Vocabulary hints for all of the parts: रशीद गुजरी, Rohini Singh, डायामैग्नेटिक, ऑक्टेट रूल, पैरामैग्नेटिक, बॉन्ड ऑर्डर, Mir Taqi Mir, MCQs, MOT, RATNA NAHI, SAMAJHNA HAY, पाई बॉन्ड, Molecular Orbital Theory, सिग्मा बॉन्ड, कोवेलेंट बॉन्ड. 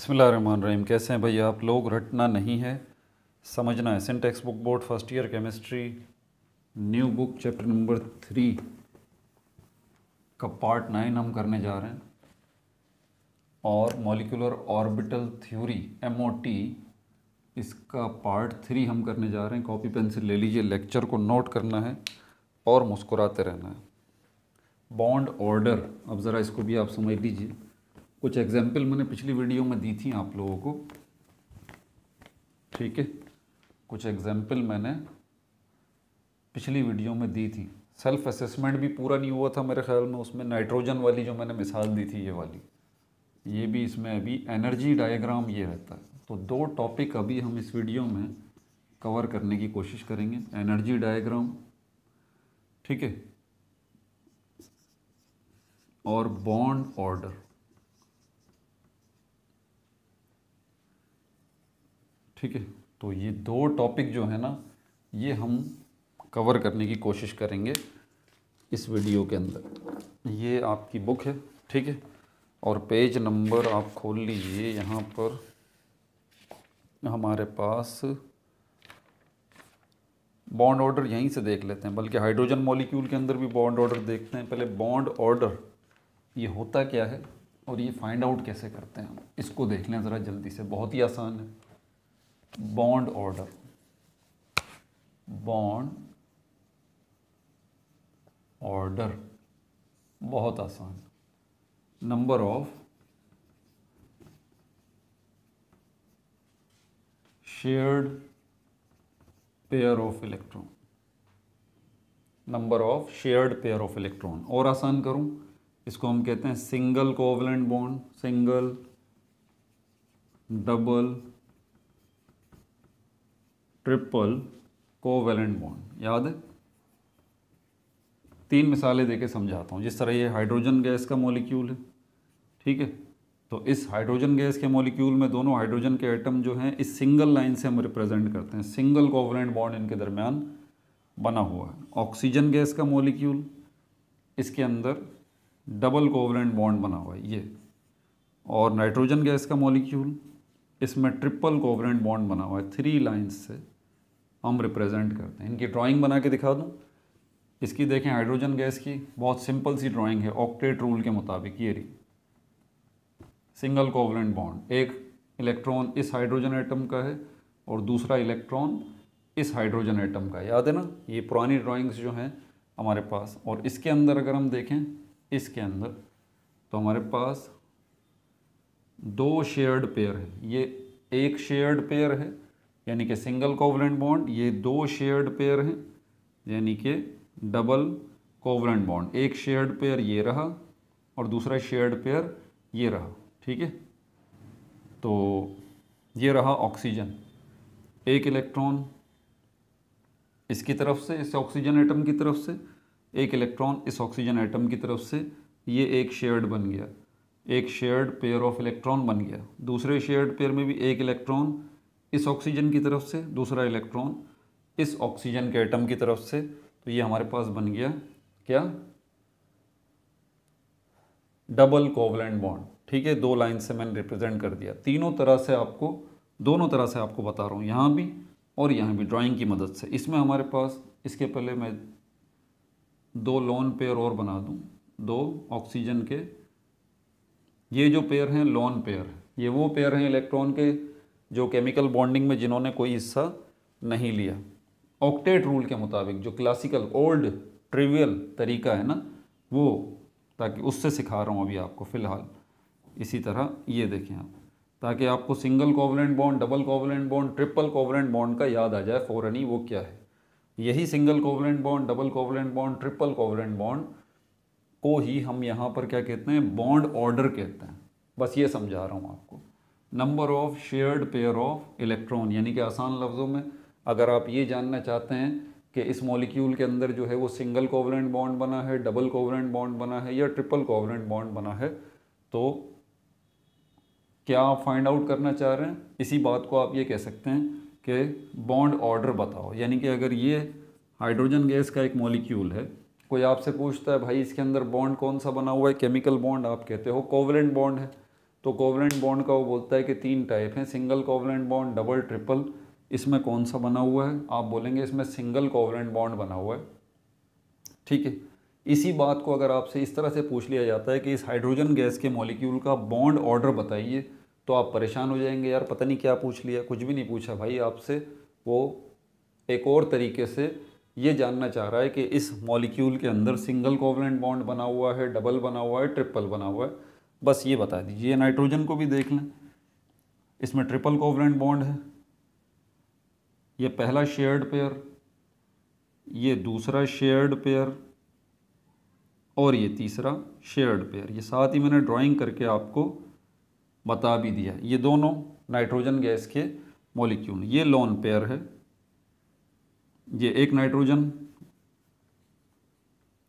बिस्मिल्लाहिर्रहमानिर्रहीम। कैसे हैं भैया आप लोग? रटना नहीं है, समझना है। Syntax book board first year chemistry new book chapter number 3 का पार्ट 9 हम करने जा रहे हैं। और मॉलिक्यूलर ऑर्बिटल थ्योरी MOT इसका पार्ट 3 हम करने जा रहे हैं। कॉपी पेंसिल ले लीजिए, लेक्चर को नोट करना है और मुस्कुराते रहना है। बॉन्ड ऑर्डर, अब ज़रा इसको भी आप समझ लीजिए। कुछ एग्जाम्पल मैंने पिछली वीडियो में दी थी आप लोगों को, ठीक है। कुछ एग्जाम्पल मैंने पिछली वीडियो में दी थी। सेल्फ असेसमेंट भी पूरा नहीं हुआ था मेरे ख्याल में, उसमें नाइट्रोजन वाली जो मैंने मिसाल दी थी, ये वाली, ये भी इसमें अभी एनर्जी डायग्राम ये रहता है। तो 2 टॉपिक अभी हम इस वीडियो में कवर करने की कोशिश करेंगे, एनर्जी डायग्राम, ठीक है, और बॉन्ड ऑर्डर, ठीक है। तो ये 2 टॉपिक जो है ना, ये हम कवर करने की कोशिश करेंगे इस वीडियो के अंदर। ये आपकी बुक है, ठीक है, और पेज नंबर आप खोल लीजिए। यहाँ पर हमारे पास बॉन्ड ऑर्डर यहीं से देख लेते हैं, बल्कि हाइड्रोजन मॉलिक्यूल के अंदर भी बॉन्ड ऑर्डर देखते हैं पहले। बॉन्ड ऑर्डर ये होता क्या है और ये फाइंड आउट कैसे करते हैं हम, इसको देख लें ज़रा जल्दी से। बहुत ही आसान है। बॉन्ड ऑर्डर, बॉन्ड ऑर्डर बहुत आसान है। Number of shared pair of electron, number of shared pair of electron. और आसान करूं, इसको हम कहते हैं single कोवेलेंट बॉन्ड, single, double, triple कोवेलेंट बॉन्ड। याद है? 3 मिसालें देके समझाता हूँ। जिस तरह ये हाइड्रोजन गैस का मॉलिक्यूल है, ठीक है, तो इस हाइड्रोजन गैस के मॉलिक्यूल में दोनों हाइड्रोजन के एटम जो हैं इस सिंगल लाइन से हम रिप्रेजेंट करते हैं। सिंगल कोवेलेंट बॉन्ड इनके दरमियान बना हुआ है। ऑक्सीजन गैस का मॉलिक्यूल, इसके अंदर डबल कोवेलेंट बॉन्ड बना हुआ है ये। और नाइट्रोजन गैस का मॉलिक्यूल, इसमें ट्रिपल कोवेलेंट बॉन्ड बना हुआ है। 3 लाइन्स से हम रिप्रेजेंट करते हैं। इनकी ड्राॅइंग बना के दिखा दूँ। इसकी देखें हाइड्रोजन गैस की, बहुत सिंपल सी ड्राइंग है ऑक्टेट रूल के मुताबिक। ये रही सिंगल कोवेलेंट बॉन्ड, एक इलेक्ट्रॉन इस हाइड्रोजन एटम का है और दूसरा इलेक्ट्रॉन इस हाइड्रोजन एटम का है। याद है ना? ये पुरानी ड्राइंग्स जो हैं हमारे पास। और इसके अंदर अगर हम देखें, इसके अंदर तो हमारे पास 2 शेयर्ड पेयर है। ये एक शेयर्ड पेयर है यानी कि सिंगल कोवेलेंट बॉन्ड, ये 2 शेयर्ड पेयर हैं यानी कि डबल कोवेलेंट बॉन्ड। एक शेयर्ड पेयर ये रहा और दूसरा शेयर्ड पेयर ये रहा, ठीक है। तो ये रहा ऑक्सीजन, एक इलेक्ट्रॉन इसकी तरफ से, इस ऑक्सीजन एटम की तरफ से, एक इलेक्ट्रॉन इस ऑक्सीजन एटम की तरफ से। ये एक शेयर्ड बन गया, एक शेयर्ड पेयर ऑफ इलेक्ट्रॉन बन गया। दूसरे शेयर्ड पेयर में भी एक इलेक्ट्रॉन इस ऑक्सीजन की तरफ से, दूसरा इलेक्ट्रॉन इस ऑक्सीजन के एटम की तरफ से। तो ये हमारे पास बन गया क्या? डबल कोवेलेंट बॉन्ड, ठीक है। 2 लाइन से मैंने रिप्रेजेंट कर दिया। तीनों तरह से आपको, दोनों तरह से आपको बता रहा हूँ, यहाँ भी और यहाँ भी ड्राइंग की मदद से। इसमें हमारे पास, इसके पहले मैं 2 लोन पेयर और बना दूँ, 2 ऑक्सीजन के। ये जो पेयर हैं लोन पेयर है, ये वो पेयर हैं इलेक्ट्रॉन के जो केमिकल बॉन्डिंग में जिन्होंने कोई हिस्सा नहीं लिया। ऑक्टेट रूल के मुताबिक जो क्लासिकल ओल्ड ट्रिवियल तरीका है ना, वो, ताकि उससे सिखा रहा हूँ अभी आपको फ़िलहाल। इसी तरह ये देखें आप, ताकि आपको single कोवेलेंट बॉन्ड, double कोवेलेंट बॉन्ड, triple कोवेलेंट बॉन्ड का याद आ जाए फ़ौरन ही वो क्या है। यही single कोवेलेंट बॉन्ड, double कोवेलेंट बॉन्ड, triple कोवेलेंट बॉन्ड को ही हम यहाँ पर क्या कहते हैं? बॉन्ड ऑर्डर कहते हैं। बस ये समझा रहा हूँ आपको। Number of shared pair of electron, यानी कि आसान लफ्ज़ों में अगर आप ये जानना चाहते हैं कि इस मॉलिक्यूल के अंदर जो है वो सिंगल कोवेलेंट बॉन्ड बना है, डबल कोवेलेंट बॉन्ड बना है या ट्रिपल कोवेलेंट बॉन्ड बना है, तो क्या आप फाइंड आउट करना चाह रहे हैं? इसी बात को आप ये कह सकते हैं कि बॉन्ड ऑर्डर बताओ। यानी कि अगर ये हाइड्रोजन गैस का एक मॉलिक्यूल है, कोई आपसे पूछता है भाई इसके अंदर बॉन्ड कौन सा बना हुआ है, केमिकल बॉन्ड, आप कहते हो कोवेलेंट बॉन्ड है। तो कोवेलेंट बॉन्ड का वो बोलता है कि तीन टाइप हैं, single कोवेलेंट बॉन्ड, double, triple. इसमें कौन सा बना हुआ है? आप बोलेंगे इसमें सिंगल कोवेलेंट बॉन्ड बना हुआ है। ठीक है, इसी बात को अगर आपसे इस तरह से पूछ लिया जाता है कि इस हाइड्रोजन गैस के मॉलिक्यूल का बॉन्ड ऑर्डर बताइए, तो आप परेशान हो जाएंगे, यार पता नहीं क्या पूछ लिया। कुछ भी नहीं पूछा भाई आपसे, वो एक और तरीके से ये जानना चाह रहा है कि इस मॉलिक्यूल के अंदर सिंगल कोवेलेंट बॉन्ड बना हुआ है, डबल बना हुआ है, ट्रिपल बना हुआ है, बस ये बता दीजिए। नाइट्रोजन को भी देख लें, इसमें ट्रिपल कोवेलेंट बॉन्ड है, ये पहला शेयर्ड पेयर, ये दूसरा शेयर्ड पेयर और ये तीसरा शेयर्ड पेयर। ये साथ ही मैंने ड्राइंग करके आपको बता भी दिया। ये दोनों नाइट्रोजन गैस के मॉलिक्यूल, ये लोन पेयर है, ये एक नाइट्रोजन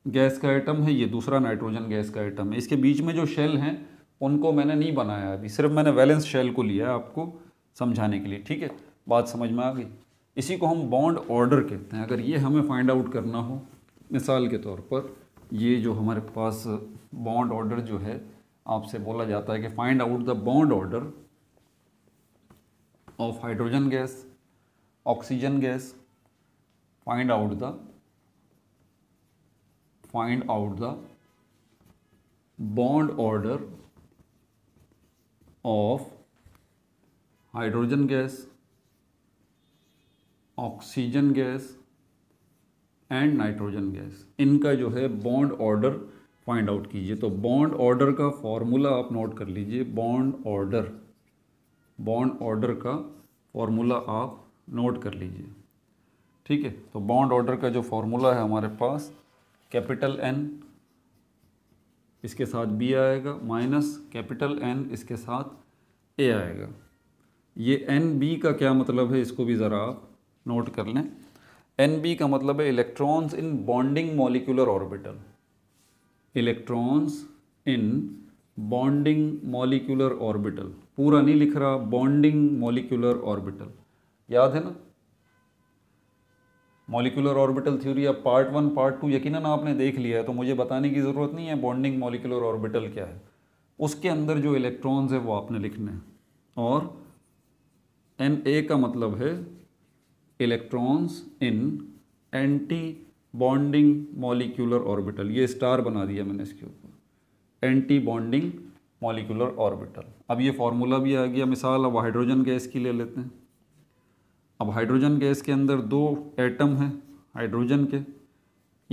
गैस का आइटम है, ये दूसरा नाइट्रोजन गैस का आइटम है। इसके बीच में जो शेल हैं उनको मैंने नहीं बनाया अभी, सिर्फ मैंने वैलेंस शेल को लिया है आपको समझाने के लिए। ठीक है, बात समझ में आ गई। इसी को हम बॉन्ड ऑर्डर कहते हैं। अगर ये हमें फाइंड आउट करना हो, मिसाल के तौर पर ये जो हमारे पास बॉन्ड ऑर्डर जो है, आपसे बोला जाता है कि find out the बॉन्ड ऑर्डर of hydrogen gas, oxygen gas, find out the बॉन्ड ऑर्डर of hydrogen gas, oxygen gas and nitrogen gas. इनका जो है बॉन्ड ऑर्डर फाइंड आउट कीजिए। तो बॉन्ड ऑर्डर का फॉर्मूला आप नोट कर लीजिए, बॉन्ड ऑर्डर का फॉर्मूला आप नोट कर लीजिए। ठीक है, तो बॉन्ड ऑर्डर का जो फॉर्मूला है हमारे पास, कैपिटल N इसके साथ B आएगा, माइनस कैपिटल N इसके साथ A आएगा। ये NB का क्या मतलब है, इसको भी ज़रा आप नोट कर लें। NB का मतलब है electrons in bonding molecular orbital, electrons in bonding molecular orbital. पूरा नहीं लिख रहा, बॉन्डिंग मॉलिक्यूलर ऑर्बिटल, याद है ना मॉलिक्यूलर ऑर्बिटल थ्योरी। अब पार्ट 1 पार्ट 2 यकीनन आपने देख लिया है, तो मुझे बताने की ज़रूरत नहीं है बॉन्डिंग मॉलिक्यूलर ऑर्बिटल क्या है। उसके अंदर जो इलेक्ट्रॉन्स है वो आपने लिखने हैं, और Na का मतलब है electrons in anti bonding molecular orbital. ये स्टार बना दिया मैंने इसके ऊपर, एंटी बॉन्डिंग मॉलिक्यूलर ऑर्बिटल। अब ये फार्मूला भी आ गया। मिसाल अब हाइड्रोजन गैस की ले लेते हैं। अब हाइड्रोजन गैस के अंदर दो एटम हैं हाइड्रोजन के,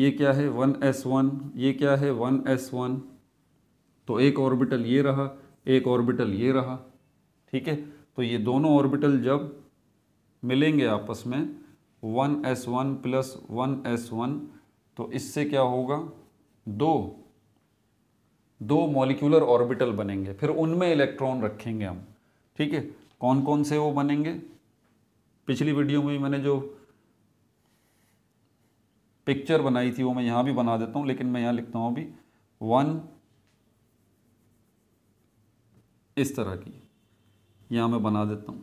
ये क्या है 1s1, ये क्या है 1s1। तो एक ऑर्बिटल ये रहा, एक ऑर्बिटल ये रहा। ठीक है, तो ये दोनों ऑर्बिटल जब मिलेंगे आपस में 1s1 प्लस 1s1, तो इससे क्या होगा, दो मॉलिक्यूलर ऑर्बिटल बनेंगे। फिर उनमें इलेक्ट्रॉन रखेंगे हम। ठीक है, कौन कौन से वो बनेंगे, पिछली वीडियो में मैंने जो पिक्चर बनाई थी वो मैं यहाँ भी बना देता हूँ, लेकिन मैं यहाँ लिखता हूँ अभी 1 इस तरह की, यहाँ मैं बना देता हूँ।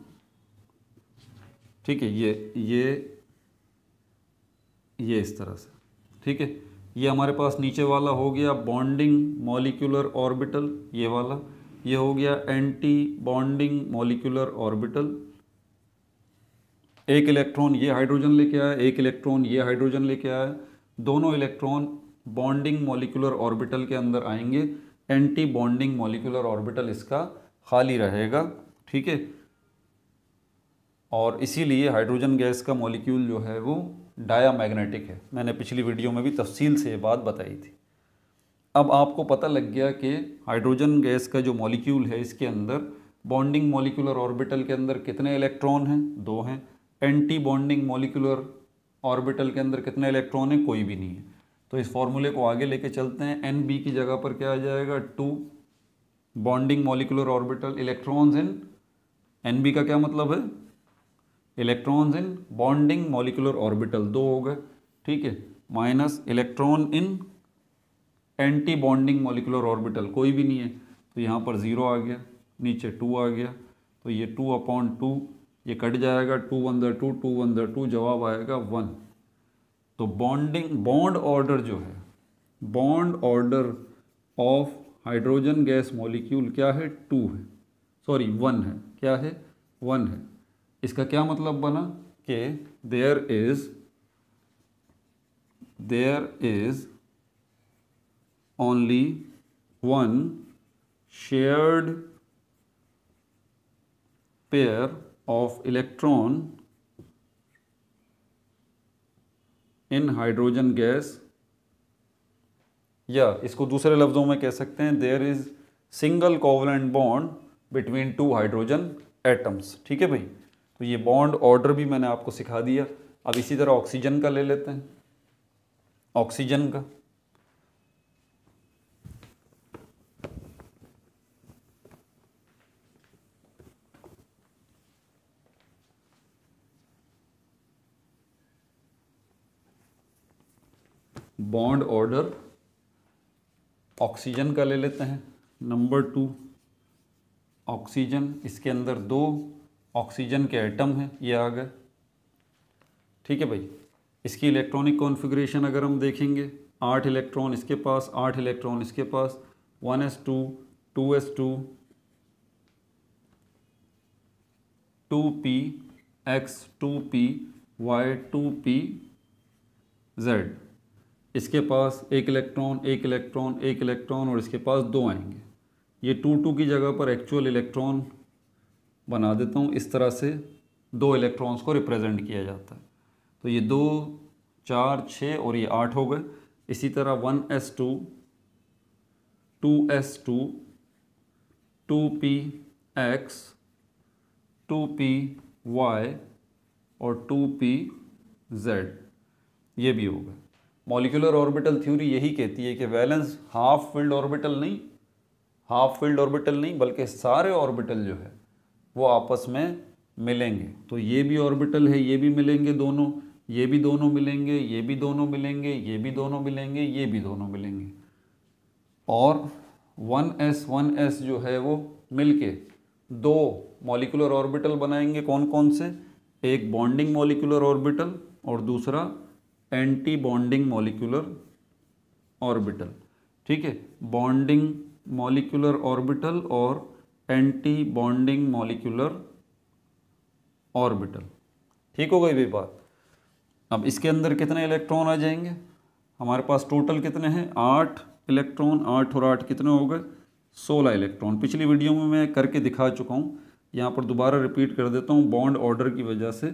ठीक है, ये इस तरह से। ठीक है, ये हमारे पास नीचे वाला हो गया बॉन्डिंग मॉलिक्यूलर ऑर्बिटल, ये वाला ये हो गया एंटी बॉन्डिंग मॉलिक्यूलर ऑर्बिटल। एक इलेक्ट्रॉन ये हाइड्रोजन लेके आया, एक इलेक्ट्रॉन ये हाइड्रोजन लेके आया, दोनों इलेक्ट्रॉन बॉन्डिंग मॉलिक्यूलर ऑर्बिटल के अंदर आएंगे। एंटी बॉन्डिंग मॉलिक्यूलर ऑर्बिटल इसका खाली रहेगा। ठीक है, और इसीलिए हाइड्रोजन गैस का मॉलिक्यूल जो है वो डायामैग्नेटिक है। मैंने पिछली वीडियो में भी तफसील से ये बात बताई थी। अब आपको पता लग गया कि हाइड्रोजन गैस का जो मॉलिक्यूल है इसके अंदर बॉन्डिंग मॉलिक्यूलर ऑर्बिटल के अंदर कितने इलेक्ट्रॉन हैं, 2 हैं। एंटी बॉन्डिंग मॉलिक्यूलर ऑर्बिटल के अंदर कितने इलेक्ट्रॉन है, कोई भी नहीं है। तो इस फॉर्मूले को आगे लेके चलते हैं। NB की जगह पर क्या आ जाएगा, 2 bonding molecular orbital, electrons in. NB का क्या मतलब है, electrons in bonding molecular orbital, 2 हो गए। ठीक है, minus electron in anti bonding molecular orbital, कोई भी नहीं है। तो यहाँ पर 0 आ गया, नीचे 2 आ गया, तो ये 2/2 ये कट जाएगा, 2 अंदर 2 जवाब आएगा 1। तो बॉन्ड ऑर्डर जो है, बॉन्ड ऑर्डर of hydrogen gas molecule क्या है, 1 है। इसका क्या मतलब बना कि there is only one shared pair of electron in hydrogen gas, या इसको दूसरे लफ्ज़ों में कह सकते हैं there is single covalent bond between two hydrogen atoms. ठीक है भाई, तो ये बॉन्ड ऑर्डर भी मैंने आपको सिखा दिया। अब इसी तरह ऑक्सीजन का ले लेते हैं। ऑक्सीजन का बॉन्ड ऑर्डर ऑक्सीजन का ले लेते हैं, नंबर 2 ऑक्सीजन। इसके अंदर 2 ऑक्सीजन के एटम हैं, ये आ गए। ठीक है भाई, इसकी इलेक्ट्रॉनिक कॉन्फ़िगरेशन अगर हम देखेंगे, 8 इलेक्ट्रॉन इसके पास, 8 इलेक्ट्रॉन इसके पास, 1s2, 2s2, 2px, 2py, 2pz। इसके पास 1 इलेक्ट्रॉन और इसके पास 2 आएंगे। ये 2-2 की जगह पर एक्चुअल इलेक्ट्रॉन बना देता हूँ। इस तरह से 2 इलेक्ट्रॉन्स को रिप्रेजेंट किया जाता है। तो ये 2, 4, 6 और ये 8 हो गए। इसी तरह 1s2, 2s2, 2px, 2py और 2pz, ये भी हो गए। मॉलिक्यूलर ऑर्बिटल थ्योरी यही कहती है कि वैलेंस हाफ फील्ड ऑर्बिटल नहीं बल्कि सारे ऑर्बिटल जो है वो आपस में मिलेंगे। तो ये भी ऑर्बिटल है, ये भी मिलेंगे दोनों, ये भी दोनों मिलेंगे, ये भी दोनों मिलेंगे, ये भी दोनों मिलेंगे, ये भी दोनों मिलेंगे। और 1s जो है वो मिलके 2 मॉलिक्यूलर ऑर्बिटल बनाएंगे। कौन कौन से? एक बॉन्डिंग मॉलिक्यूलर ऑर्बिटल और दूसरा एंटी बॉन्डिंग मॉलिक्यूलर ऑर्बिटल। ठीक है, बॉन्डिंग मॉलिक्यूलर ऑर्बिटल और एंटी बॉन्डिंग मॉलिक्यूलर ऑर्बिटल। ठीक हो गई भी बात। अब इसके अंदर कितने इलेक्ट्रॉन आ जाएंगे? हमारे पास टोटल कितने हैं? 8 इलेक्ट्रॉन, 8 और 8 कितने हो गए? 16 इलेक्ट्रॉन। पिछली वीडियो में मैं करके दिखा चुका हूँ, यहाँ पर दोबारा रिपीट कर देता हूँ। बॉन्ड ऑर्डर की वजह से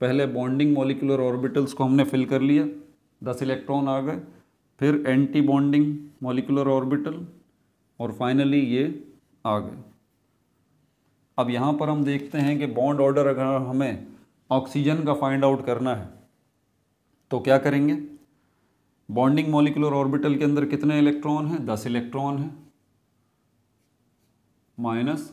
पहले बॉन्डिंग मॉलिक्यूलर ऑर्बिटल्स को हमने फिल कर लिया, 10 इलेक्ट्रॉन आ गए, फिर एंटी बॉन्डिंग मॉलिक्यूलर ऑर्बिटल और फाइनली ये आ गए। अब यहाँ पर हम देखते हैं कि बॉन्ड ऑर्डर अगर हमें ऑक्सीजन का फाइंड आउट करना है तो क्या करेंगे? बॉन्डिंग मॉलिक्यूलर ऑर्बिटल के अंदर कितने इलेक्ट्रॉन हैं? 10 इलेक्ट्रॉन हैं, माइनस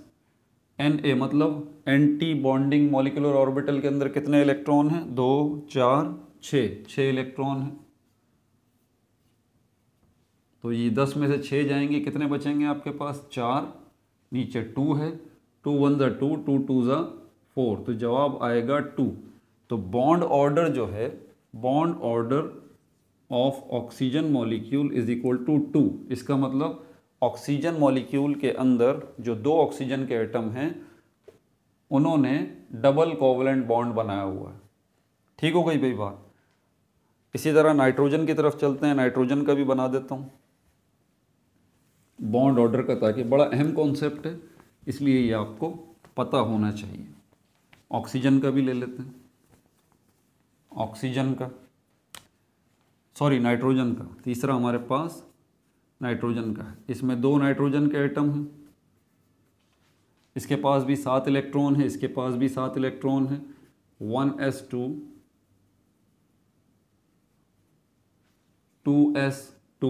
Na मतलब एंटी बॉन्डिंग मॉलिक्यूलर ऑर्बिटल के अंदर कितने इलेक्ट्रॉन हैं? 2, 4, 6 इलेक्ट्रॉन हैं। तो ये 10 में से 6 जाएंगे, कितने बचेंगे आपके पास? 4। नीचे 2 है, 2 1 ज़ा 2, 2 2 ज़ा 4, तो जवाब आएगा 2। तो बॉन्ड ऑर्डर जो है, बॉन्ड ऑर्डर of oxygen molecule is equal to 2। इसका मतलब ऑक्सीजन मॉलिक्यूल के अंदर जो 2 ऑक्सीजन के एटम हैं उन्होंने डबल कोवलेंट बॉन्ड बनाया हुआ है। ठीक हो गई भाई बात। इसी तरह नाइट्रोजन की तरफ चलते हैं। नाइट्रोजन का भी बना देता हूँ बॉन्ड ऑर्डर का, ताकि बड़ा अहम कॉन्सेप्ट है, इसलिए ये आपको पता होना चाहिए। ऑक्सीजन का भी ले लेते हैं। नाइट्रोजन का तीसरा हमारे पास नाइट्रोजन का है। इसमें 2 नाइट्रोजन के एटम हैं, इसके पास भी 7 इलेक्ट्रॉन है, इसके पास भी 7 इलेक्ट्रॉन है। 1s2, 2s2,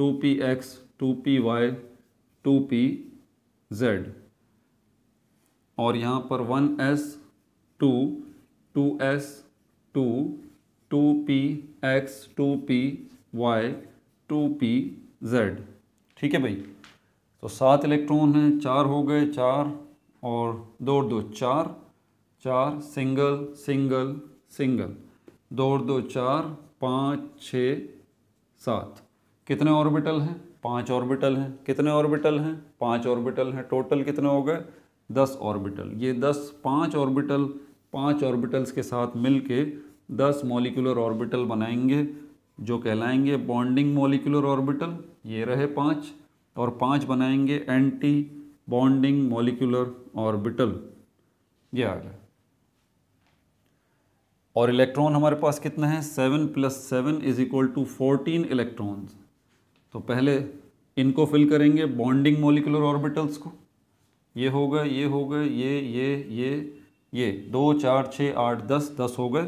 2px, 2py, 2pz। और यहाँ पर 1s2, 2s2, 2px, 2py, 2pz। ठीक है भाई, तो 7 इलेक्ट्रॉन हैं, 4 हो गए, 4 और 2 2 4, 4 सिंगल सिंगल सिंगल, दो और दो चार, पाँच छः सात। कितने ऑर्बिटल हैं? पाँच ऑर्बिटल हैं। कितने ऑर्बिटल हैं? पाँच ऑर्बिटल हैं। टोटल कितने हो गए? 10 ऑर्बिटल। ये 10 पाँच ऑर्बिटल्स के साथ मिलके 10 मॉलिक्यूलर ऑर्बिटल बनाएंगे जो कहलाएंगे बॉन्डिंग मॉलिक्यूलर ऑर्बिटल। ये रहे 5 और 5 बनाएंगे एंटी बॉन्डिंग मॉलिक्यूलर ऑर्बिटल। ये आ गया। और इलेक्ट्रॉन हमारे पास कितने हैं? 7 + 7 = 14 इलेक्ट्रॉन्स। तो पहले इनको फिल करेंगे बॉन्डिंग मॉलिक्यूलर ऑर्बिटल्स को। ये हो गए, ये हो गए, ये 2 4 6 8 10 10 हो गए।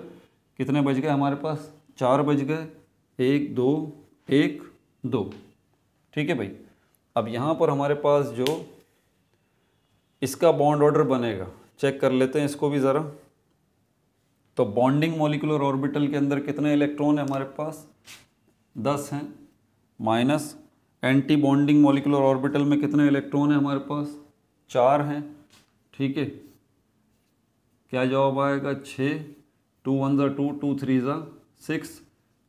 कितने बज गए हमारे पास? 4 बज गए। 1 2 1 2। ठीक है भाई। अब यहाँ पर हमारे पास जो इसका बॉन्ड ऑर्डर बनेगा चेक कर लेते हैं इसको भी ज़रा। तो बॉन्डिंग मॉलिक्यूलर ऑर्बिटल के अंदर कितने इलेक्ट्रॉन है हमारे पास? 10 हैं। Minus anti bonding molecular orbital में कितने इलेक्ट्रॉन है हमारे पास? 4 हैं। ठीक है, क्या जवाब आएगा? 6। 2 1 = 2 2 3 6।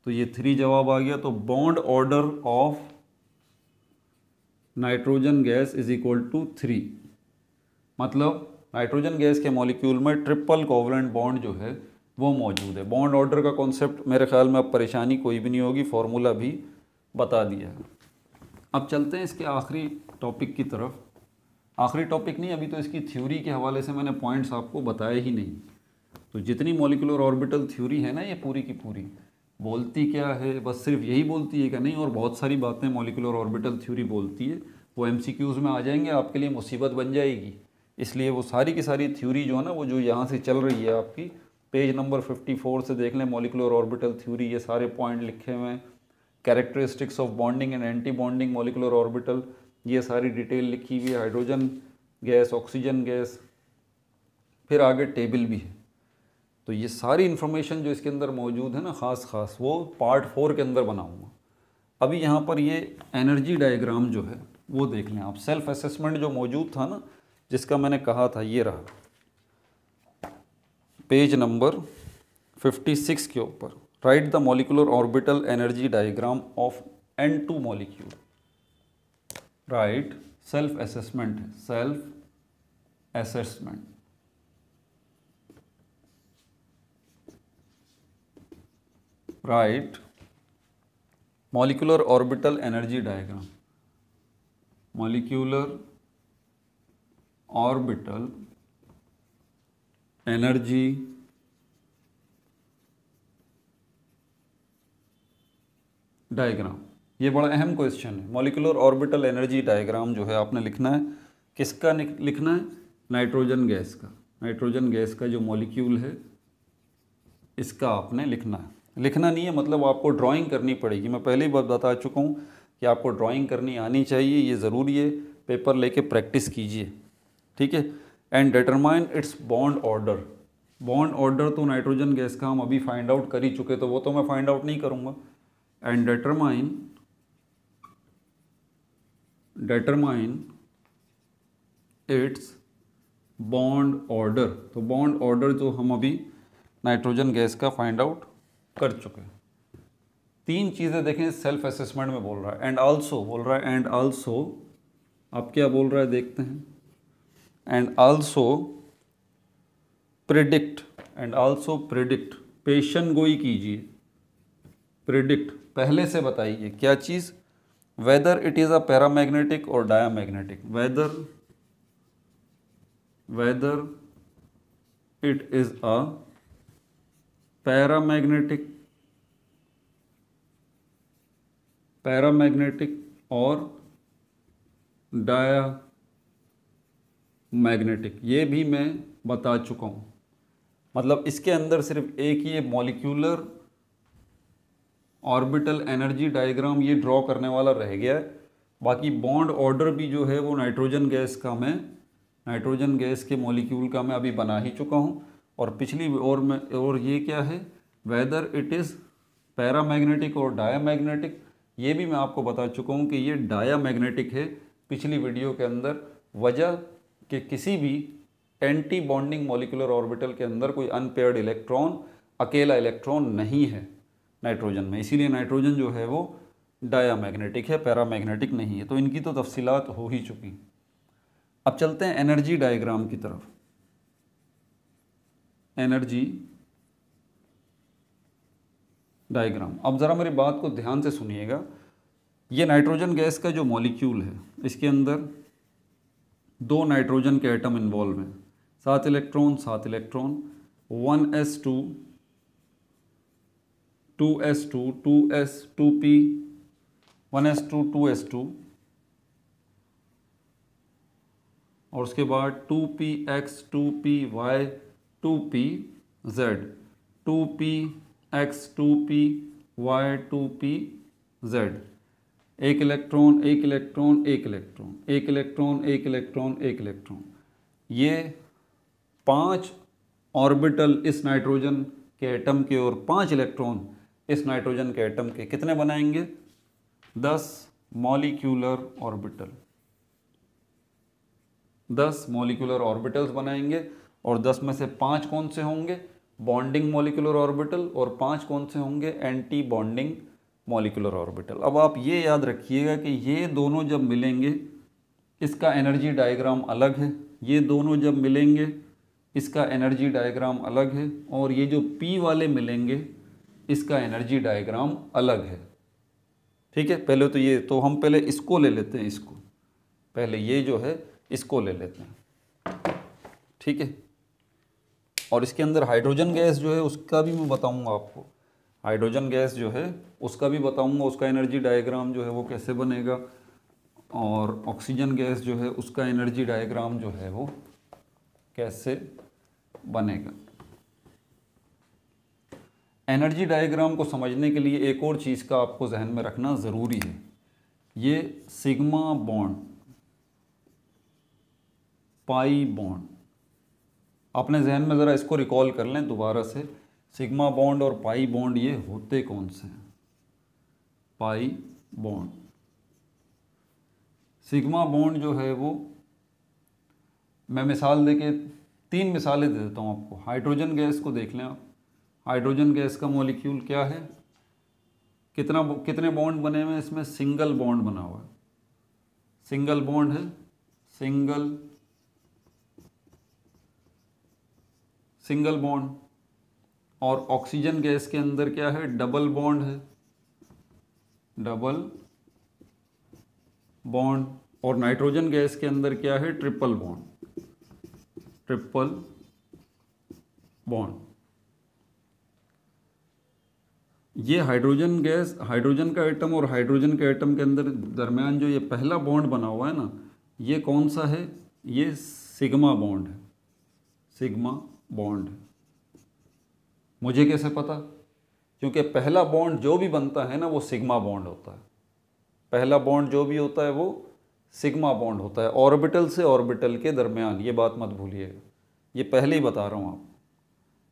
तो ये 3 जवाब आ गया। तो बॉन्ड ऑर्डर of nitrogen gas = 3। मतलब नाइट्रोजन गैस के मॉलिक्यूल में ट्रिपल कोवलेंट बॉन्ड जो है वो मौजूद है। बॉन्ड ऑर्डर का कॉन्सेप्ट मेरे ख्याल में अब परेशानी कोई भी नहीं होगी, फॉर्मूला भी बता दिया है। अब चलते हैं इसके आखिरी टॉपिक की तरफ। आखिरी टॉपिक नहीं, अभी तो इसकी थ्योरी के हवाले से मैंने पॉइंट्स आपको बताए ही नहीं। तो जितनी मॉलिक्यूलर ऑर्बिटल थ्योरी है ना, ये पूरी की पूरी बोलती क्या है? बस सिर्फ यही बोलती है क्या? नहीं, और बहुत सारी बातें मॉलिक्यूलर ऑर्बिटल थ्योरी बोलती है। वो MCQs में आ जाएंगे, आपके लिए मुसीबत बन जाएगी। इसलिए वो सारी की सारी थ्योरी जो है ना, वो जो यहाँ से चल रही है आपकी, पेज नंबर 54 से देख लें, मॉलिक्यूलर ऑर्बिटल थ्योरी, ये सारे पॉइंट लिखे हुए हैं। Characteristics of bonding and anti bonding molecular orbital, ये सारी डिटेल लिखी हुई है। हाइड्रोजन गैस, ऑक्सीजन गैस, फिर आगे टेबल भी है। तो ये सारी इन्फॉर्मेशन जो इसके अंदर मौजूद है ना, ख़ास वो पार्ट 4 के अंदर बनाऊँगा। अभी यहाँ पर ये एनर्जी डायग्राम जो है वो देख लें आप। सेल्फ असेसमेंट जो मौजूद था ना, जिसका मैंने कहा था, ये रहा पेज नंबर 56 के ऊपर। Right the molecular orbital energy diagram of N2 molecule. Right, self assessment है, self assessment. Right molecular orbital energy diagram, molecular orbital energy diagram. ये बड़ा अहम क्वेश्चन है। मॉलिक्यूलर ऑर्बिटल एनर्जी डायग्राम जो है आपने लिखना है, किसका लिखना है? नाइट्रोजन गैस का। नाइट्रोजन गैस का जो मॉलिक्यूल है इसका आपने लिखना है। लिखना नहीं है मतलब आपको ड्राइंग करनी पड़ेगी। मैं पहले ही बता चुका हूँ कि आपको ड्राइंग करनी आनी चाहिए, ये ज़रूरी है। पेपर लेके प्रैक्टिस कीजिए, ठीक है। And determine its बॉन्ड ऑर्डर। बॉन्ड ऑर्डर तो नाइट्रोजन गैस का हम अभी फाइंड आउट कर ही चुके, तो वो तो मैं फाइंड आउट नहीं करूँगा। And determine its बॉन्ड ऑर्डर। तो बॉन्ड ऑर्डर जो हम अभी नाइट्रोजन गैस का फाइंड आउट कर चुके हैं। 3 चीज़ें देखें, सेल्फ असेसमेंट में बोल रहा है, एंड आल्सो बोल रहा है, एंड आल्सो अब क्या बोल रहा है देखते हैं। And also predict, and also predict, पेशन गोई कीजिए। प्रेडिक्ट पहले से बताइए क्या चीज़, whether it is a पैरामैग्नेटिक और डायामैग्नेटिक। Whether it is a पैरामैग्नेटिक और डाया मैग्नेटिक, ये भी मैं बता चुका हूँ। मतलब इसके अंदर सिर्फ एक ही मॉलिक्यूलर ऑर्बिटल एनर्जी डायग्राम ये ड्रॉ करने वाला रह गया है। बाकी बॉन्ड ऑर्डर भी जो है वो नाइट्रोजन गैस का मैं, नाइट्रोजन गैस के मॉलिक्यूल का मैं अभी बना ही चुका हूँ। और पिछली और में और ये क्या है, वेदर इट इज़ पैरामैग्नेटिक और डायामैग्नेटिक, ये भी मैं आपको बता चुका हूँ कि ये डायामैग्नेटिक है पिछली वीडियो के अंदर। वजह कि किसी भी एंटी बॉन्डिंग मॉलिक्यूलर ऑर्बिटल के अंदर कोई अनपेयर्ड इलेक्ट्रॉन अकेला इलेक्ट्रॉन नहीं है नाइट्रोजन में, इसीलिए नाइट्रोजन जो है वो डायामैग्नेटिक है, पैरामैग्नेटिक नहीं है। तो इनकी तो तफसीलात हो ही चुकी। अब चलते हैं एनर्जी डायग्राम की तरफ। एनर्जी डायग्राम, अब ज़रा मेरी बात को ध्यान से सुनिएगा। ये नाइट्रोजन गैस का जो मॉलिक्यूल है, इसके अंदर दो नाइट्रोजन के एटम इन्वॉल्व हैं, 7 electron 1s2 2s2 2s2p 1s2 2s2 और उसके बाद 2px 2py 2pz 2px 2py 2pz। एक इलेक्ट्रॉन, ये 5 ऑर्बिटल इस नाइट्रोजन के एटम के और 5 इलेक्ट्रॉन इस नाइट्रोजन के एटम के कितने बनाएंगे? 10 मॉलिक्यूलर ऑर्बिटल्स बनाएंगे। और 10 में से 5 कौन से होंगे? बॉन्डिंग मॉलिक्यूलर ऑर्बिटल, और 5 कौन से होंगे? Anti bonding molecular orbital. अब आप ये याद रखिएगा कि ये दोनों जब मिलेंगे, इसका एनर्जी डायग्राम अलग है, ये दोनों जब मिलेंगे इसका एनर्जी डायग्राम अलग है, और ये जो पी वाले मिलेंगे इसका एनर्जी डायग्राम अलग है। ठीक है, पहले तो ये तो हम पहले इसको ले लेते हैं, इसको पहले ये जो है इसको ले लेते हैं, ठीक है। और इसके अंदर हाइड्रोजन गैस जो है उसका भी मैं बताऊंगा आपको, हाइड्रोजन गैस जो है उसका भी बताऊंगा, उसका एनर्जी डायग्राम जो है वो कैसे बनेगा, और ऑक्सीजन गैस जो है उसका एनर्जी डायग्राम जो है वो कैसे बनेगा। एनर्जी डायग्राम को समझने के लिए एक और चीज़ का आपको जहन में रखना ज़रूरी है, ये सिग्मा बॉन्ड, पाई बॉन्ड, अपने जहन में ज़रा इसको रिकॉल कर लें दोबारा से। सिग्मा बॉन्ड और पाई बॉन्ड ये होते कौन से हैं? पाई बॉन्ड। सिग्मा बॉन्ड जो है वो मैं मिसाल देके 3 मिसालें दे देता हूँ आपको। हाइड्रोजन गैस को देख लें आप, हाइड्रोजन गैस का मॉलिक्यूल क्या है, कितने बॉन्ड बने हुए हैं इसमें? सिंगल बॉन्ड बना हुआ है, सिंगल बॉन्ड है, सिंगल बॉन्ड। और ऑक्सीजन गैस के अंदर क्या है? डबल बॉन्ड है, डबल बॉन्ड। और नाइट्रोजन गैस के अंदर क्या है? Triple bond, triple bond. ये हाइड्रोजन गैस, हाइड्रोजन का एटम और हाइड्रोजन के एटम के अंदर दरमियान जो ये पहला बॉन्ड बना हुआ है ना, ये कौन सा है? ये सिग्मा बॉन्ड है, सिग्मा बॉन्ड। मुझे कैसे पता? क्योंकि पहला बॉन्ड जो भी बनता है ना वो सिग्मा बॉन्ड होता है, पहला बॉन्ड जो भी होता है वो सिग्मा बॉन्ड होता है, ऑर्बिटल से ऑर्बिटल के दरमियान, ये बात मत भूलिएगा, ये पहले ही बता रहा हूँ आपको,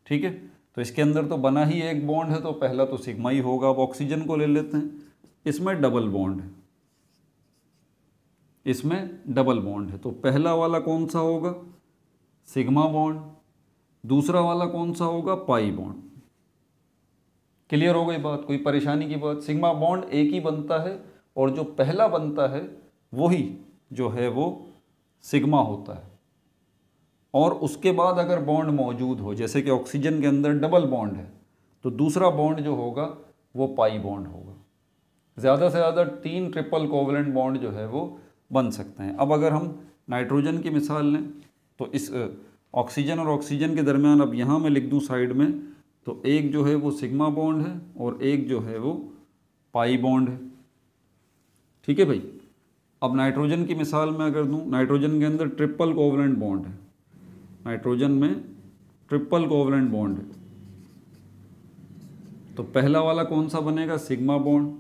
ठीक है। तो इसके अंदर तो बना ही एक बॉन्ड है, तो पहला तो सिग्मा ही होगा। अब ऑक्सीजन को ले लेते हैं, इसमें डबल बॉन्ड है, इसमें डबल बॉन्ड है, तो पहला वाला कौन सा होगा? सिग्मा बॉन्ड। दूसरा वाला कौन सा होगा? पाई बॉन्ड। क्लियर हो गई बात, कोई परेशानी की बात? सिग्मा बॉन्ड एक ही बनता है, और जो पहला बनता है वही जो है वो सिग्मा होता है। और उसके बाद अगर बॉन्ड मौजूद हो, जैसे कि ऑक्सीजन के अंदर डबल बॉन्ड है, तो दूसरा बॉन्ड जो होगा वो पाई बॉन्ड होगा। ज़्यादा से ज़्यादा 3 ट्रिपल कोवेलेंट बॉन्ड जो है वो बन सकते हैं। अब अगर हम नाइट्रोजन की मिसाल लें, तो इस ऑक्सीजन और ऑक्सीजन के दरमियान, अब यहाँ मैं लिख दूँ साइड में, तो एक जो है वो सिग्मा बॉन्ड है और एक जो है वो पाई बॉन्ड है, ठीक है भाई। अब नाइट्रोजन की मिसाल मैं अगर दूँ, नाइट्रोजन के अंदर ट्रिपल कोवेलेंट बॉन्ड है, नाइट्रोजन में ट्रिपल कोवेलेंट बॉन्ड है, तो पहला वाला कौन सा बनेगा? सिग्मा बॉन्ड।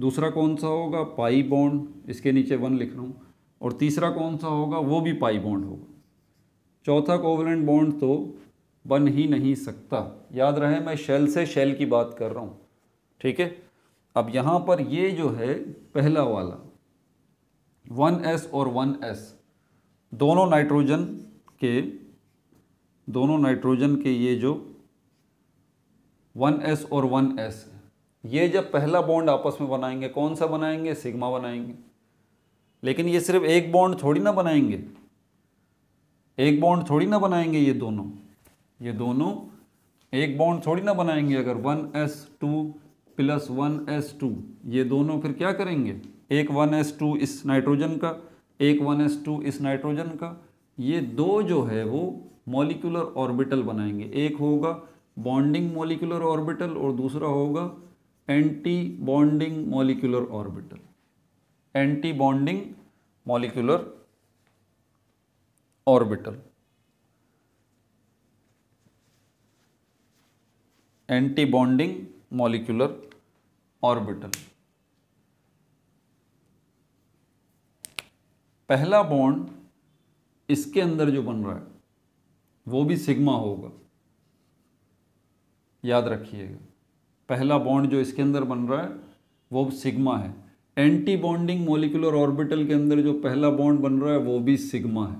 दूसरा कौन सा होगा? पाई बॉन्ड, इसके नीचे 1 लिख रहा हूँ। और तीसरा कौन सा होगा? वो भी पाई बॉन्ड होगा। चौथा कोवेलेंट बॉन्ड तो बन ही नहीं सकता। याद रहे मैं शेल से शेल की बात कर रहा हूँ, ठीक है। अब यहाँ पर ये जो है पहला वाला 1s और 1s दोनों नाइट्रोजन के ये जो 1s और 1s, ये जब पहला बॉन्ड आपस में बनाएंगे, कौन सा बनाएंगे? सिग्मा बनाएंगे। लेकिन ये सिर्फ एक बॉन्ड थोड़ी ना बनाएंगे, एक बॉन्ड थोड़ी ना बनाएंगे ये दोनों एक बॉन्ड थोड़ी ना बनाएंगे। अगर 1s2 प्लस 1s2, ये दोनों फिर क्या करेंगे? एक 1s2 इस नाइट्रोजन का, एक 1s2 इस नाइट्रोजन का, ये दो जो है वो मॉलिक्यूलर ऑर्बिटल बनाएंगे। एक होगा बॉन्डिंग मॉलिक्यूलर ऑर्बिटल और दूसरा होगा anti bonding molecular orbital. Anti bonding molecular orbital, anti bonding molecular orbital. पहला बॉन्ड इसके अंदर जो बन रहा है वो भी सिग्मा होगा, याद रखिएगा। पहला बॉन्ड जो इसके अंदर बन रहा है वो सिग्मा है। एंटी बॉन्डिंग मॉलिक्यूलर ऑर्बिटल के अंदर जो पहला बॉन्ड बन रहा है वो भी सिग्मा है,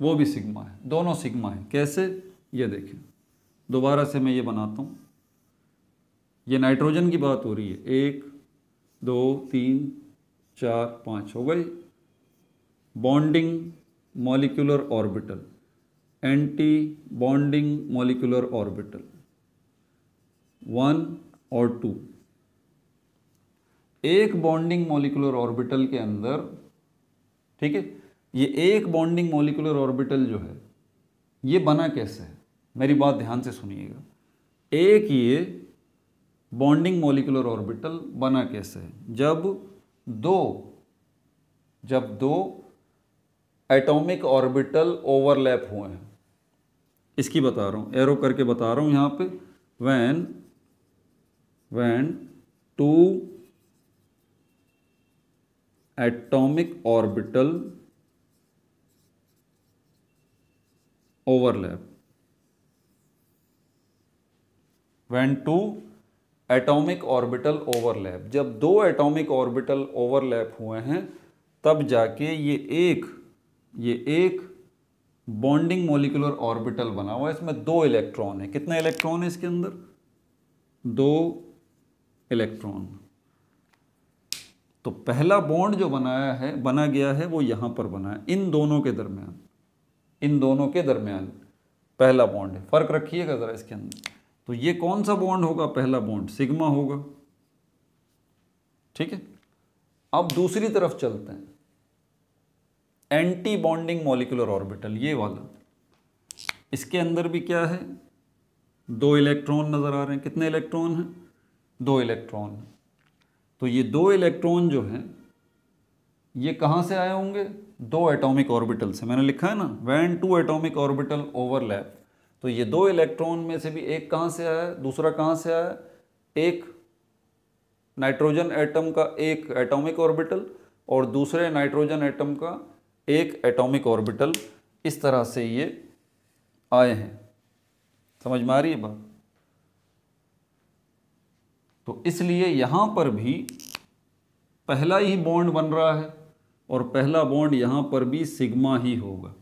वो भी सिग्मा है, दोनों सिग्मा है। कैसे? ये देखें, दोबारा से मैं ये बनाता हूँ। ये नाइट्रोजन की बात हो रही है, 1 2 3 4 5 हो गई bonding molecular orbital, anti bonding molecular orbital 1 और 2। एक बॉन्डिंग मॉलिक्यूलर ऑर्बिटल के अंदर, ठीक है, ये एक बॉन्डिंग मॉलिक्यूलर ऑर्बिटल जो है ये बना कैसे है, मेरी बात ध्यान से सुनिएगा। एक ये बॉन्डिंग मॉलिक्यूलर ऑर्बिटल बना कैसे है? जब दो एटॉमिक ऑर्बिटल ओवरलैप हुए हैं, इसकी बता रहा हूँ, एरो करके बता रहा हूँ यहाँ पे। When two atomic orbital overlap, when two atomic orbital overlap, जब दो एटॉमिक ऑर्बिटल ओवरलैप हुए हैं तब जाके ये एक बॉन्डिंग मॉलिक्यूलर ऑर्बिटल बना हुआ है। इसमें 2 इलेक्ट्रॉन है। कितने इलेक्ट्रॉन है इसके अंदर? 2 इलेक्ट्रॉन। तो पहला बॉन्ड जो बना गया है वो यहाँ पर बना है, इन दोनों के दरमियान पहला बॉन्ड है। फर्क रखिएगा ज़रा इसके अंदर। तो ये कौन सा बॉन्ड होगा? पहला बॉन्ड सिग्मा होगा, ठीक है। अब दूसरी तरफ चलते हैं, एंटी बॉन्डिंग मॉलिक्यूलर ऑर्बिटल, ये वाला, इसके अंदर भी क्या है? 2 इलेक्ट्रॉन नज़र आ रहे हैं। कितने इलेक्ट्रॉन हैं? 2 इलेक्ट्रॉन। तो ये 2 इलेक्ट्रॉन जो हैं ये कहाँ से आए होंगे? 2 एटॉमिक ऑर्बिटल से। मैंने लिखा है ना, when two atomic orbital overlap. तो ये 2 इलेक्ट्रॉन में से भी एक कहाँ से आया, दूसरा कहाँ से आया? एक नाइट्रोजन एटम का एक एटॉमिक ऑर्बिटल और दूसरे नाइट्रोजन एटम का एक एटॉमिक ऑर्बिटल, इस तरह से ये आए हैं। समझ में आ रही है बात? तो इसलिए यहाँ पर भी पहला ही बॉन्ड बन रहा है और पहला बॉन्ड यहाँ पर भी सिग्मा ही होगा।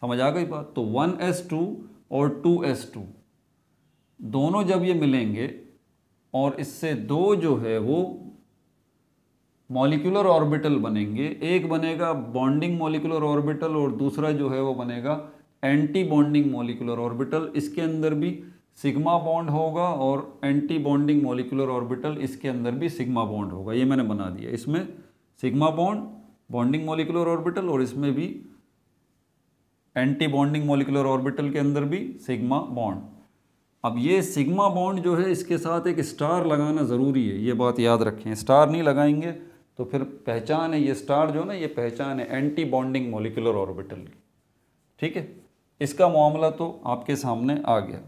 समझ आ गई बात? तो 1s2 और 2s2 दोनों जब ये मिलेंगे और इससे 2 जो है वो मॉलिक्यूलर ऑर्बिटल बनेंगे। एक बनेगा बॉन्डिंग मॉलिक्यूलर ऑर्बिटल और दूसरा जो है वो बनेगा एंटी बॉन्डिंग मॉलिक्यूलर ऑर्बिटल। इसके अंदर भी सिग्मा बॉन्ड होगा और एंटी बॉन्डिंग मॉलिक्यूलर ऑर्बिटल इसके अंदर भी सिग्मा बॉन्ड होगा। ये मैंने बना दिया, इसमें सिग्मा बॉन्ड, bonding molecular orbital और इसमें भी एंटी बॉन्डिंग मॉलिक्यूलर ऑर्बिटल के अंदर भी सिग्मा बॉन्ड। अब ये सिग्मा बॉन्ड जो है इसके साथ एक स्टार लगाना ज़रूरी है, ये बात याद रखें। स्टार नहीं लगाएंगे तो फिर पहचान है, ये स्टार जो ना, ये पहचान है एंटी बॉन्डिंग मॉलिक्यूलर ऑर्बिटल की, ठीक है। इसका मामला तो आपके सामने आ गया।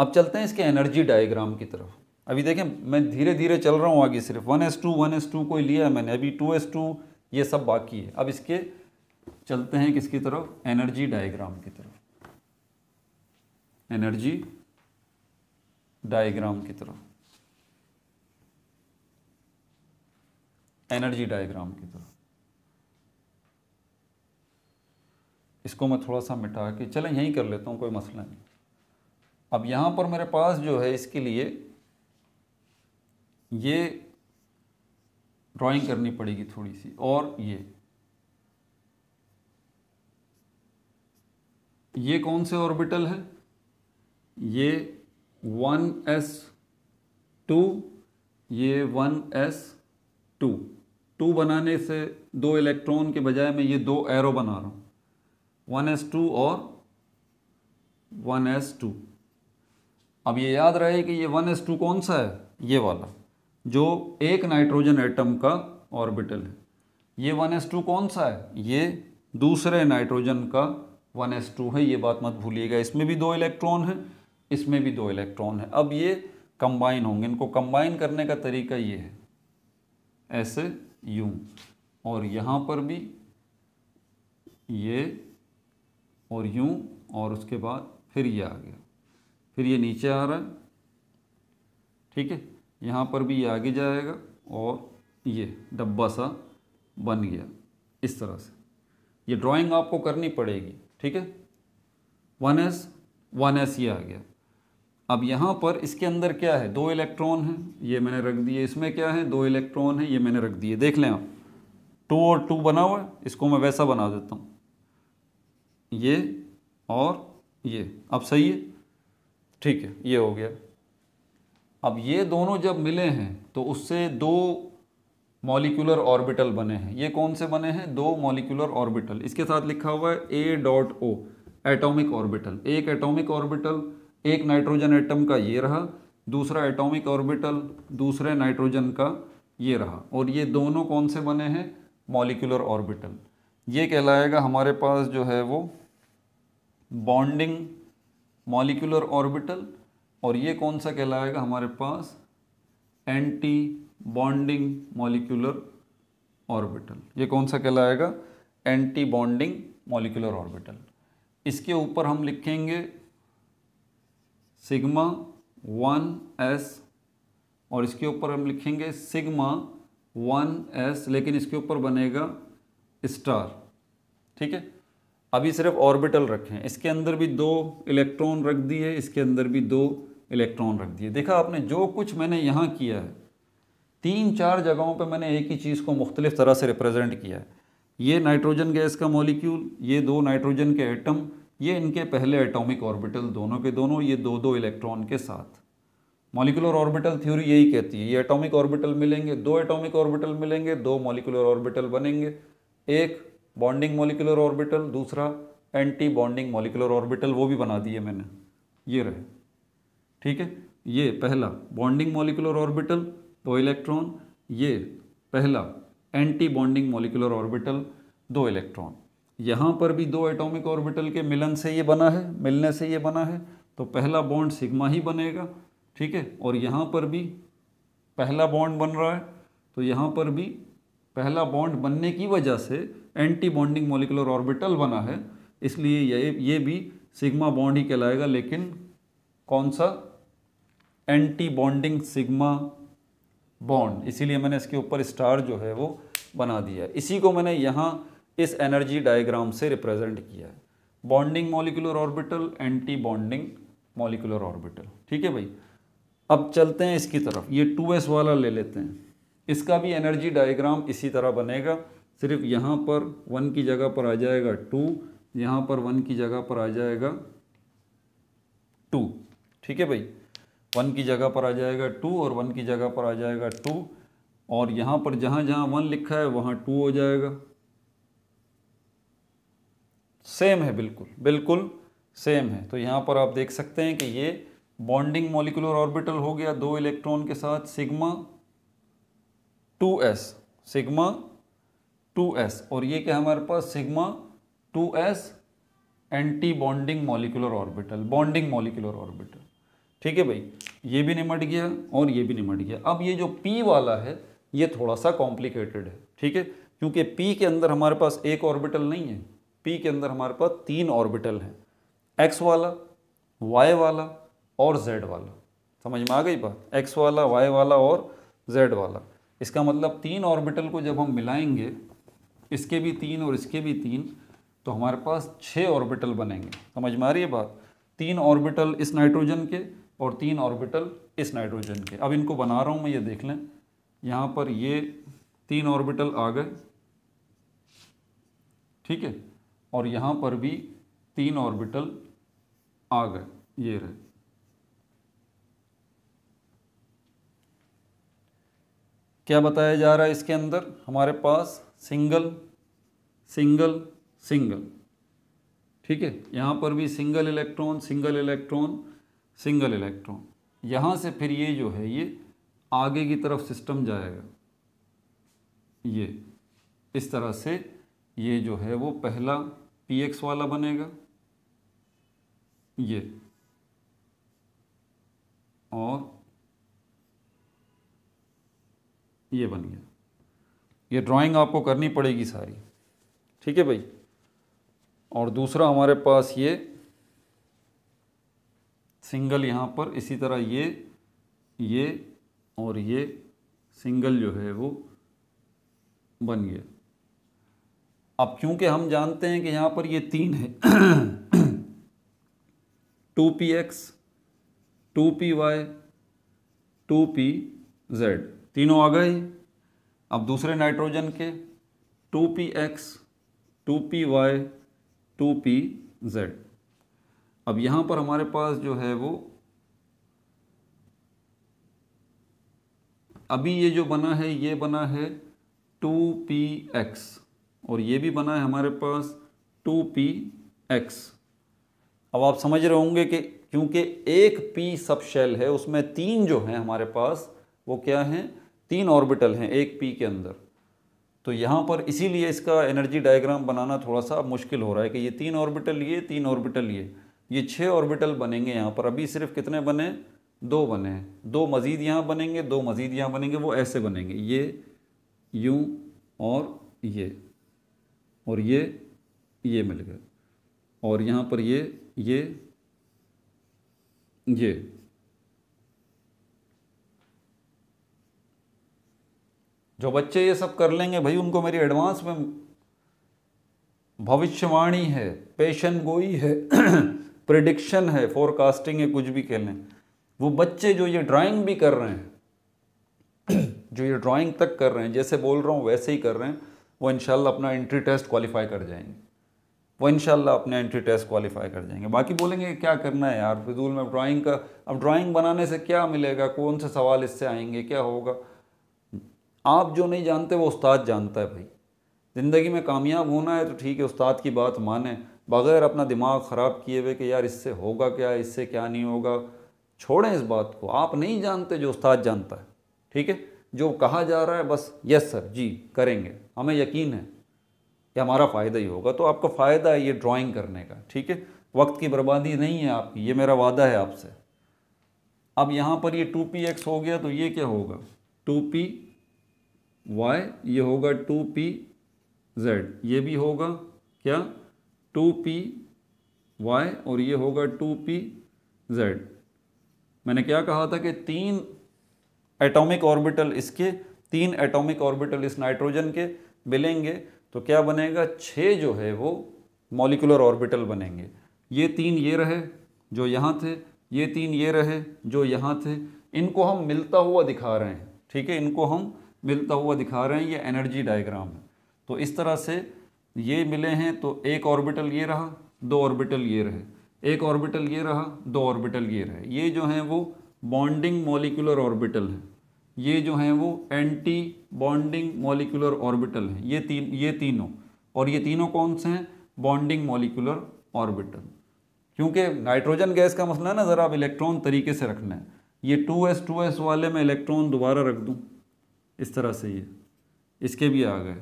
अब चलते हैं इसके एनर्जी डायग्राम की तरफ। अभी देखें, मैं धीरे धीरे चल रहा हूँ आगे। सिर्फ 1s2 को लिया है मैंने, अभी 2s2 ये सब बाकी है। अब इसके चलते हैं किसकी तरफ? एनर्जी डायग्राम की तरफ, एनर्जी डायग्राम की तरफ, एनर्जी डायग्राम की तरफ। इसको मैं थोड़ा सा मिटा के चलें यहीं कर लेता हूँ, कोई मसला नहीं। अब यहाँ पर मेरे पास जो है इसके लिए ये ड्राइंग करनी पड़ेगी थोड़ी सी, और ये कौन से ऑर्बिटल है, ये 1s2, ये 1s2। 2 बनाने से 2 इलेक्ट्रॉन के बजाय मैं ये 2 एरो बना रहा हूँ, 1s2 और 1s2। अब ये याद रहे कि ये 1s2 कौन सा है, ये वाला जो एक नाइट्रोजन एटम का ऑर्बिटल है। ये 1s2 कौन सा है, ये दूसरे नाइट्रोजन का 1s2 है। ये बात मत भूलिएगा, इसमें भी 2 इलेक्ट्रॉन हैं, इसमें भी 2 इलेक्ट्रॉन हैं। अब ये कंबाइन होंगे, इनको कंबाइन करने का तरीका ये है, ऐसे यूं, और यहाँ पर भी ये और यूं, और उसके बाद फिर ये आ गया, फिर ये नीचे आ रहा है, ठीक है। यहाँ पर भी ये आगे जाएगा और ये डब्बा सा बन गया इस तरह से। ये ड्राइंग आपको करनी पड़ेगी, ठीक है। 1s ये आ गया। अब यहाँ पर इसके अंदर क्या है, 2 इलेक्ट्रॉन हैं, ये मैंने रख दिए। इसमें क्या है, 2 इलेक्ट्रॉन हैं, ये मैंने रख दिए। देख लें आप, 2 और 2 बना हुआ है, इसको मैं वैसा बना देता हूँ, ये और ये। अब सही है, ठीक है, ये हो गया। अब ये दोनों जब मिले हैं तो उससे 2 मॉलिक्यूलर ऑर्बिटल बने हैं। ये कौन से बने हैं, 2 मॉलिक्यूलर ऑर्बिटल। इसके साथ लिखा हुआ है A.O, एटॉमिक ऑर्बिटल। एक एटॉमिक ऑर्बिटल, एक नाइट्रोजन एटम का ये रहा, दूसरा एटॉमिक ऑर्बिटल दूसरे नाइट्रोजन का ये रहा, और ये दोनों कौन से बने हैं, मॉलिक्यूलर ऑर्बिटल। ये कहलाएगा हमारे पास जो है वो बॉन्डिंग मॉलिक्यूलर ऑर्बिटल, और ये कौन सा कहलाएगा हमारे पास, एंटी बॉन्डिंग मॉलिक्यूलर ऑर्बिटल। ये कौन सा कहलाएगा, एंटी बॉन्डिंग मॉलिक्यूलर ऑर्बिटल। इसके ऊपर हम लिखेंगे सिग्मा 1s, और इसके ऊपर हम लिखेंगे सिग्मा 1s, लेकिन इसके ऊपर बनेगा स्टार, ठीक है। अभी सिर्फ ऑर्बिटल रखें, इसके अंदर भी 2 इलेक्ट्रॉन रख दिए, इसके अंदर भी 2 इलेक्ट्रॉन रख दिए। देखा आपने, जो कुछ मैंने यहाँ किया है 3-4 जगहों पे मैंने एक ही चीज़ को मुख्तलिफ तरह से रिप्रेजेंट किया है। ये नाइट्रोजन गैस का मॉलिक्यूल, ये 2 नाइट्रोजन के एटम, ये इनके पहले एटॉमिक ऑर्बिटल, दोनों के दोनों ये 2-2 इलेक्ट्रॉन के साथ। मॉलिक्यूलर ऑर्बिटल थ्योरी यही कहती है, ये एटॉमिक ऑर्बिटल मिलेंगे, 2 एटॉमिक ऑर्बिटल मिलेंगे, 2 मॉलिक्यूलर ऑर्बिटल बनेंगे, एक बॉन्डिंग मॉलिक्यूलर ऑर्बिटल, दूसरा एंटी बॉन्डिंग मॉलिक्यूलर ऑर्बिटल। वो भी बना दिए मैंने, ये रहे, ठीक है। ये पहला बॉन्डिंग मॉलिक्यूलर ऑर्बिटल, 2 इलेक्ट्रॉन, ये पहला anti bonding molecular orbital, 2 electron. यहाँ पर भी 2 एटॉमिक ऑर्बिटल के मिलन से ये बना है, मिलने से ये बना है, तो पहला बॉन्ड सिग्मा ही बनेगा, ठीक है। और यहाँ पर भी पहला बॉन्ड बन रहा है, तो यहाँ पर भी पहला बॉन्ड बनने की वजह से एंटी बॉन्डिंग मॉलिक्यूलर ऑर्बिटल बना है, इसलिए ये भी सिग्मा बॉन्ड ही कहलाएगा, लेकिन कौन सा, एंटी बॉन्डिंग सिग्मा बॉन्ड। इसीलिए मैंने इसके ऊपर स्टार जो है वो बना दिया। इसी को मैंने यहाँ इस एनर्जी डायग्राम से रिप्रेजेंट किया है, bonding molecular orbital, anti bonding molecular orbital, ठीक है भाई। अब चलते हैं इसकी तरफ, ये 2s वाला ले लेते हैं, इसका भी एनर्जी डायग्राम इसी तरह बनेगा, सिर्फ यहाँ पर 1 की जगह पर आ जाएगा 2, यहाँ पर 1 की जगह पर आ जाएगा 2, ठीक है भाई। 1 की जगह पर आ जाएगा 2 और 1 की जगह पर आ जाएगा 2, और यहाँ पर जहाँ जहाँ 1 लिखा है वहाँ 2 हो जाएगा। सेम है, बिल्कुल बिल्कुल सेम है। तो यहाँ पर आप देख सकते हैं कि ये बॉन्डिंग मॉलिक्यूलर ऑर्बिटल हो गया 2 इलेक्ट्रॉन के साथ, सिग्मा 2s, सिग्मा 2s, और ये क्या हमारे पास, sigma 2s anti bonding molecular orbital, bonding molecular orbital, ठीक है भाई। ये भी निमट गया और ये भी निमट गया। अब ये जो p वाला है ये थोड़ा सा कॉम्प्लिकेटेड है, ठीक है, क्योंकि p के अंदर हमारे पास एक ऑर्बिटल नहीं है, p के अंदर हमारे पास 3 ऑर्बिटल हैं, x वाला, y वाला और z वाला। समझ में आ गई बात, x वाला, y वाला और z वाला। इसका मतलब 3 ऑर्बिटल को जब हम मिलाएंगे, इसके भी 3 और इसके भी 3, तो हमारे पास 6 ऑर्बिटल बनेंगे। समझ में आ रही है बात? 3 ऑर्बिटल इस नाइट्रोजन के और 3 ऑर्बिटल इस नाइट्रोजन के। अब इनको बना रहा हूँ मैं, ये देख लें। यहाँ पर ये 3 ऑर्बिटल आ गए, ठीक है, और यहाँ पर भी 3 ऑर्बिटल आ गए, ये रहे। क्या बताया जा रहा है इसके अंदर? हमारे पास सिंगल सिंगल सिंगल, ठीक है, यहाँ पर भी single electron single electron single electron. यहाँ से फिर ये जो है ये आगे की तरफ सिस्टम जाएगा, ये इस तरह से ये जो है वो पहला px वाला बनेगा, ये, और ये बन गया। ये ड्राइंग आपको करनी पड़ेगी सारी, ठीक है भाई। और दूसरा हमारे पास ये सिंगल, यहाँ पर इसी तरह ये और ये सिंगल जो है वो बन गया। अब क्योंकि हम जानते हैं कि यहाँ पर ये 3 है, 2px, 2py, 2pz, तीनों आ गए। अब दूसरे नाइट्रोजन के 2px, 2py, 2pz। अब यहाँ पर हमारे पास जो है वो अभी ये जो बना है ये बना है 2px और ये भी बना है हमारे पास 2px। अब आप समझ रहे होंगे कि क्योंकि एक p सब शेल है, उसमें 3 जो हैं हमारे पास वो क्या हैं, 3 ऑर्बिटल हैं एक p के अंदर। तो यहाँ पर इसीलिए इसका एनर्जी डायग्राम बनाना थोड़ा सा मुश्किल हो रहा है कि ये 3 ऑर्बिटल ये, 3 ऑर्बिटल ये 6 ऑर्बिटल बनेंगे। यहाँ पर अभी सिर्फ कितने बने, 2 बने, 2 मज़ीद यहाँ बनेंगे, 2 मज़ीद यहाँ बनेंगे। वो ऐसे बनेंगे, ये यूँ और ये मिल गए, और यहाँ पर ये। जो बच्चे ये सब कर लेंगे भाई, उनको मेरी एडवांस में भविष्यवाणी है, पेशन गोई है, प्रेडिक्शन है, फोरकास्टिंग है, कुछ भी खेलें। वो बच्चे जो ये ड्राइंग भी कर रहे हैं, जो ये ड्राइंग तक कर रहे हैं, जैसे बोल रहा हूँ वैसे ही कर रहे हैं, वो इंशाल्लाह अपना एंट्री टेस्ट क्वालिफाई कर जाएंगे। बाकी बोलेंगे क्या करना है यार फिजूल में ड्राइंग का, अब ड्राइंग बनाने से क्या मिलेगा, कौन से सवाल इससे आएंगे, क्या होगा। आप जो नहीं जानते वो उस्ताद जानता है भाई। ज़िंदगी में कामयाब होना है तो ठीक है, उस्ताद की बात माने बगैर अपना दिमाग ख़राब किए हुए कि यार इससे होगा क्या, इससे क्या नहीं होगा, छोड़ें इस बात को। आप नहीं जानते जो उस्ताद जानता है, ठीक है। जो कहा जा रहा है बस यस सर, जी करेंगे, हमें यकीन है कि हमारा फ़ायदा ही होगा। तो आपका फ़ायदा है ये ड्राइंग करने का, ठीक है, वक्त की बर्बादी नहीं है आपकी, ये मेरा वादा है आपसे। अब यहाँ पर ये 2px हो गया, तो ये क्या होगा, 2py, ये होगा 2pz, ये भी होगा क्या 2py, और ये होगा 2pz। मैंने क्या कहा था कि 3 एटॉमिक ऑर्बिटल इसके, 3 एटॉमिक ऑर्बिटल इस नाइट्रोजन के मिलेंगे तो क्या बनेगा, 6 जो है वो मॉलिक्यूलर ऑर्बिटल बनेंगे। ये 3 ये रहे जो यहाँ थे, ये 3 ये रहे जो यहाँ थे, इनको हम मिलता हुआ दिखा रहे हैं, ठीक है, इनको हम मिलता हुआ दिखा रहे हैं। ये एनर्जी डायग्राम है। तो इस तरह से ये मिले हैं तो एक ऑर्बिटल ये रहा, 2 ऑर्बिटल ये रहे, एक ऑर्बिटल ये रहा, 2 ऑर्बिटल ये रहे। ये जो हैं वो बॉन्डिंग मॉलिक्यूलर ऑर्बिटल हैं, ये जो हैं वो एंटी बॉन्डिंग मॉलिक्यूलर ऑर्बिटल हैं, ये तीनों। और ये तीनों कौन से हैं, बॉन्डिंग मॉलिक्यूलर ऑर्बिटल। क्योंकि नाइट्रोजन गैस का मसला है ना, ज़रा आप इलेक्ट्रॉन तरीके से रखना है। ये 2s वाले में इलेक्ट्रॉन दोबारा रख दूँ इस तरह से, ये इसके भी आ गए,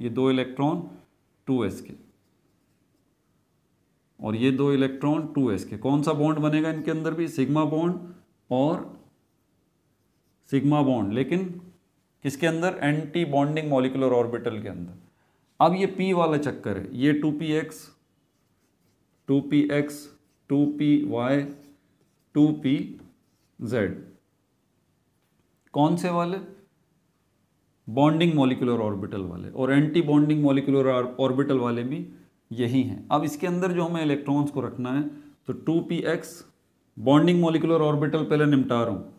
ये 2 इलेक्ट्रॉन 2s के और ये 2 इलेक्ट्रॉन 2s के। कौन सा बॉन्ड बनेगा इनके अंदर भी, सिग्मा बॉन्ड और सिग्मा बॉन्ड, लेकिन किसके अंदर, एंटी बॉन्डिंग मॉलिक्यूलर ऑर्बिटल के अंदर। अब ये p वाला चक्कर है, ये 2px, 2py, 2pz, कौन से वाले, बॉन्डिंग मॉलिक्यूलर ऑर्बिटल वाले, और एंटी बॉन्डिंग मॉलिक्यूलर ऑर्बिटल वाले भी यही हैं। अब इसके अंदर जो हमें इलेक्ट्रॉन्स को रखना है तो 2px बॉन्डिंग मॉलिक्यूलर ऑर्बिटल पहले निपटा रहा हूँ,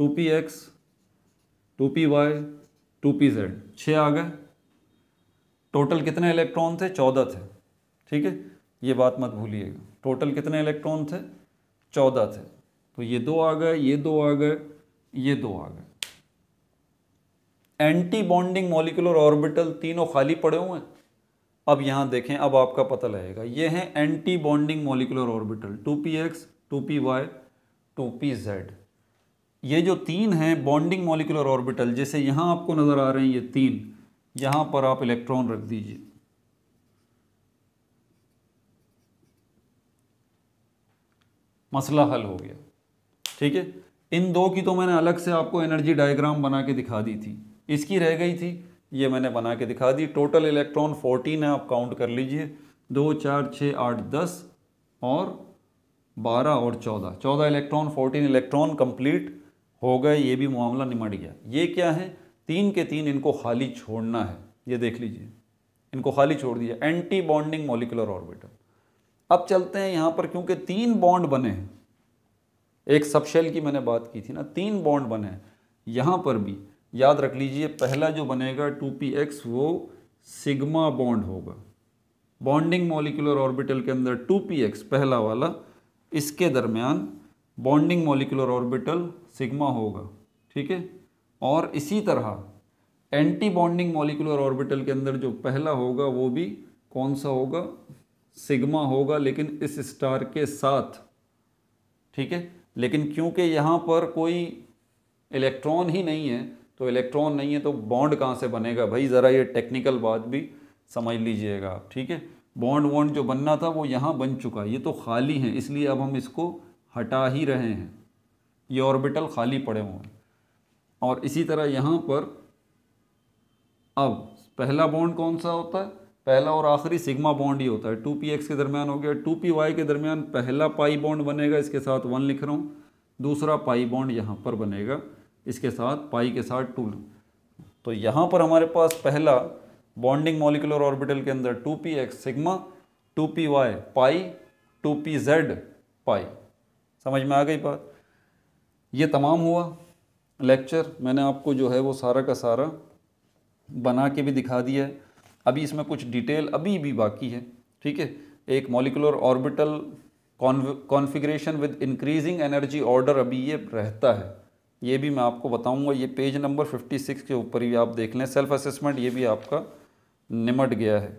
2px 2py 2pz 6 आ गए। टोटल कितने इलेक्ट्रॉन थे? 14 थे। ठीक है, ये बात मत भूलिएगा, टोटल कितने इलेक्ट्रॉन थे? 14 थे। तो ये 2 आ गए, ये 2 आ गए, ये 2 आ गए। एंटी बॉन्डिंग मॉलिक्यूलर ऑर्बिटल तीनों खाली पड़े हुए हैं। अब यहाँ देखें, अब आपका पता लगेगा, ये हैं anti bonding molecular orbital 2px 2py 2pz। ये जो तीन हैं बॉन्डिंग मॉलिक्यूलर ऑर्बिटल, जैसे यहाँ आपको नज़र आ रहे हैं ये तीन, यहाँ पर आप इलेक्ट्रॉन रख दीजिए। मसला हल हो गया। ठीक है, इन दो की तो मैंने अलग से आपको एनर्जी डायग्राम बना के दिखा दी थी, इसकी रह गई थी, ये मैंने बना के दिखा दी। टोटल इलेक्ट्रॉन 14 है, आप काउंट कर लीजिए, 2 4 6 8 10 और 12 और 14, 14 इलेक्ट्रॉन, 14 इलेक्ट्रॉन कंप्लीट हो गए। ये भी मामला निमट गया। ये क्या है? तीन के तीन इनको खाली छोड़ना है, ये देख लीजिए, इनको खाली छोड़ दिया, एंटी बॉन्डिंग मॉलिक्यूलर ऑर्बिटल। अब चलते हैं यहाँ पर, क्योंकि तीन बॉन्ड बने हैं, एक सबशेल की मैंने बात की थी ना, तीन बॉन्ड बने हैं, यहाँ पर भी याद रख लीजिए। पहला जो बनेगा 2px वो सिग्मा बॉन्ड होगा, बॉन्डिंग मॉलिक्यूलर ऑर्बिटल के अंदर 2px पहला वाला, इसके दरमियान बॉन्डिंग मॉलिक्यूलर ऑर्बिटल सिग्मा होगा। ठीक है, और इसी तरह एंटी बॉन्डिंग मॉलिक्यूलर ऑर्बिटल के अंदर जो पहला होगा वो भी कौन सा होगा? सिग्मा होगा, लेकिन इस स्टार के साथ। ठीक है, लेकिन क्योंकि यहाँ पर कोई इलेक्ट्रॉन ही नहीं है, तो इलेक्ट्रॉन नहीं है तो बॉन्ड कहाँ से बनेगा भाई? ज़रा ये टेक्निकल बात भी समझ लीजिएगा आप। ठीक है, बॉन्ड वॉन्ड जो बनना था वो यहाँ बन चुका, ये तो खाली हैं, इसलिए अब हम इसको हटा ही रहे हैं, ये ऑर्बिटल खाली पड़े हुए हैं। और इसी तरह यहाँ पर अब पहला बॉन्ड कौन सा होता है? पहला और आखिरी सिग्मा बॉन्ड ही होता है, 2px के दरमियान हो गया। 2py के दरमियान पहला पाई बॉन्ड बनेगा, इसके साथ 1 लिख रहा हूँ, दूसरा पाई बॉन्ड यहाँ पर बनेगा, इसके साथ पाई के साथ 2। तो यहाँ पर हमारे पास पहला बॉन्डिंग मॉलिक्यूलर ऑर्बिटल के अंदर 2px सिग्मा, 2py पाई, 2pz पाई। समझ में आ गई बात? ये तमाम हुआ लेक्चर, मैंने आपको जो है वो सारा का सारा बना के भी दिखा दिया है। अभी इसमें कुछ डिटेल अभी भी बाकी है। ठीक है, एक molecular orbital configuration with increasing energy order अभी ये रहता है, ये भी मैं आपको बताऊंगा। ये पेज नंबर 56 के ऊपर ही आप देख लें, सेल्फ असेसमेंट, ये भी आपका निमट गया है।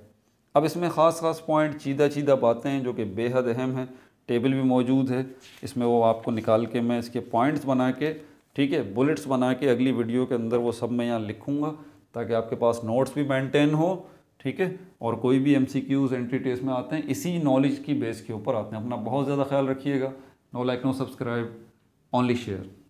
अब इसमें ख़ास पॉइंट, सीधा बातें हैं जो कि बेहद अहम हैं, टेबल भी मौजूद है इसमें, वो आपको निकाल के मैं इसके पॉइंट्स बना के, ठीक है, बुलेट्स बना के अगली वीडियो के अंदर वो सब मैं यहाँ लिखूँगा, ताकि आपके पास नोट्स भी मेंटेन हो। ठीक है, और कोई भी MCQs एंट्री टेस्ट में आते हैं इसी नॉलेज की बेस के ऊपर आते हैं। अपना बहुत ज़्यादा ख्याल रखिएगा। No like, no subscribe, only share.